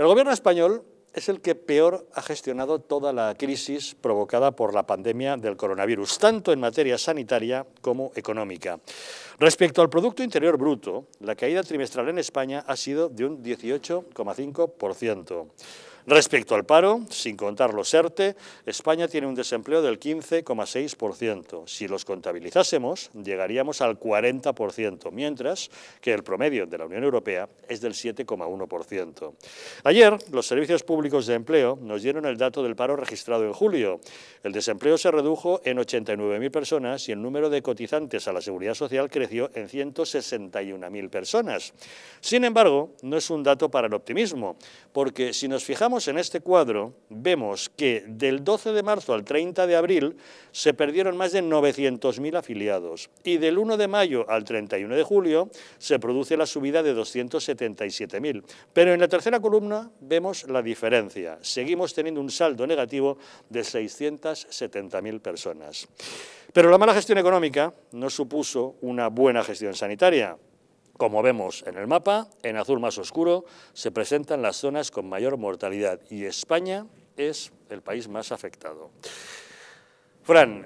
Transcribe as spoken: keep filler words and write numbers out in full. El gobierno español es el que peor ha gestionado toda la crisis provocada por la pandemia del coronavirus, tanto en materia sanitaria como económica. Respecto al Producto Interior Bruto, la caída trimestral en España ha sido de un dieciocho coma cinco por ciento. Respecto al paro, sin contar los ERTE, España tiene un desempleo del quince coma seis por ciento. Si los contabilizásemos, llegaríamos al cuarenta por ciento, mientras que el promedio de la Unión Europea es del siete coma uno por ciento. Ayer, los servicios públicos de empleo nos dieron el dato del paro registrado en julio. El desempleo se redujo en ochenta y nueve mil personas y el número de cotizantes a la Seguridad Social creció en ciento sesenta y una mil personas. Sin embargo, no es un dato para el optimismo, porque si nos fijamos en este cuadro, vemos que del doce de marzo al treinta de abril se perdieron más de novecientos mil afiliados y del uno de mayo al treinta y uno de julio se produce la subida de doscientos setenta y siete mil. Pero en la tercera columna vemos la diferencia. Seguimos teniendo un saldo negativo de seiscientas setenta mil personas. Pero la mala gestión económica no supuso una buena gestión sanitaria. Como vemos en el mapa, en azul más oscuro, se presentan las zonas con mayor mortalidad y España es el país más afectado. Fran,